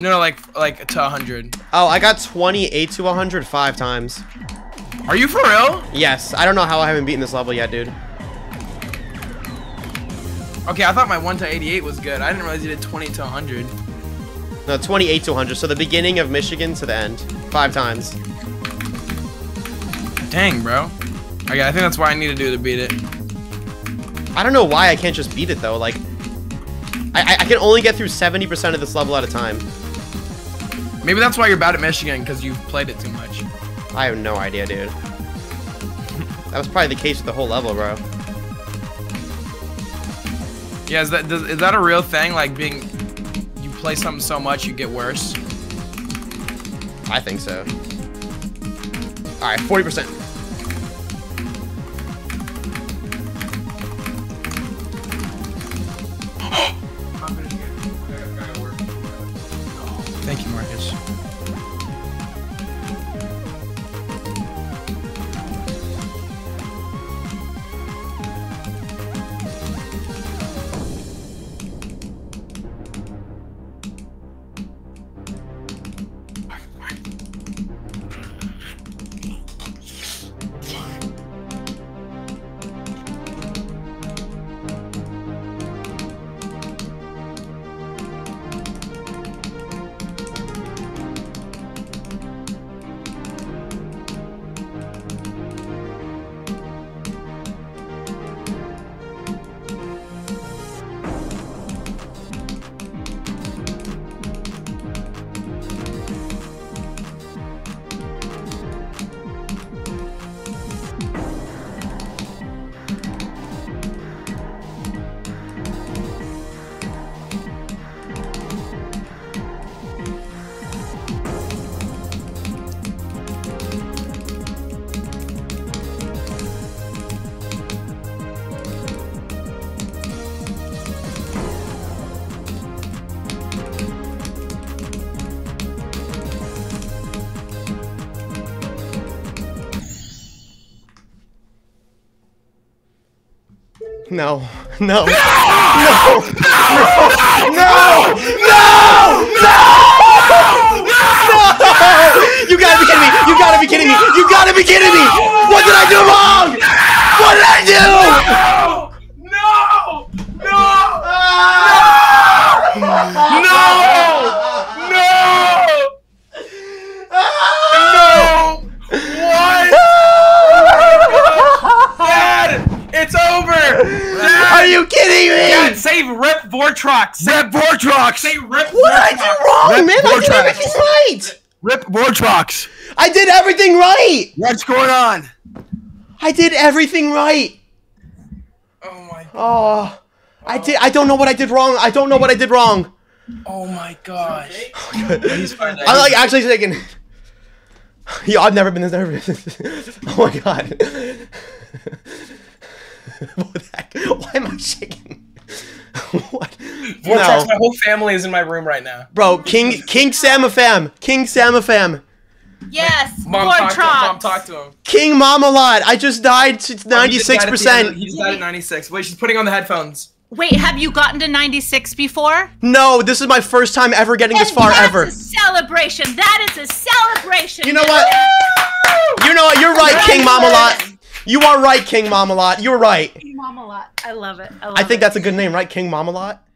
No, like to 100. Oh, I got 28 to 100 5 times. Are you for real? Yes. I don't know how I haven't beaten this level yet, dude. Okay, I thought my 1 to 88 was good. I didn't realize you did 20 to 100. No, 28 to 100. So the beginning of Michigan to the end. 5 times. Dang, bro. Okay, I think that's what I need to do to beat it. I don't know why I can't just beat it, though. Like, I can only get through 70% of this level at a time. Maybe that's why you're bad at Michigan, because you've played it too much. I have no idea, dude. That was probably the case with the whole level, bro. Yeah, is that a real thing? Like, you play something so much, you get worse? I think so. Alright, 40%. Thank you, Marcus. No. No. No. No. No. No. No. No. You gotta be kidding me. You gotta be kidding me. You gotta be kidding me. What did I do wrong? What did I do? No. No. No. No. No. What? Dad, it's over. Are you kidding me? God, save Rip Vortrox. Save Vortrox. Save Rip Vortrox. What did I do wrong, man? I did everything right. Rip Vortrox. I did everything right. What's going on? I did everything right. Oh my god. Oh, I don't know what I did wrong. I don't know what I did wrong. Oh my gosh. I'm like actually thinking. Yo, I've never been this nervous. Oh my god. Why am I shaking? What? Vortrox, no. My whole family is in my room right now. Bro, King Samafam. King Samafam. Yes, Mom, Vortrox. Mom, talk to him. King Mom-a-lot. I just died to 96%. He's died at 96. Wait, she's putting on the headphones. Wait, have you gotten to 96 before? No, this is my first time ever getting this far ever. That is a celebration. That is a celebration. You know what? You know what? You're right, King Mom-a-lot. You are right, King Mom-a-lot. You're right. King Mom-a-lot. I love it. I think that's a good name, right? King Mom-a-lot?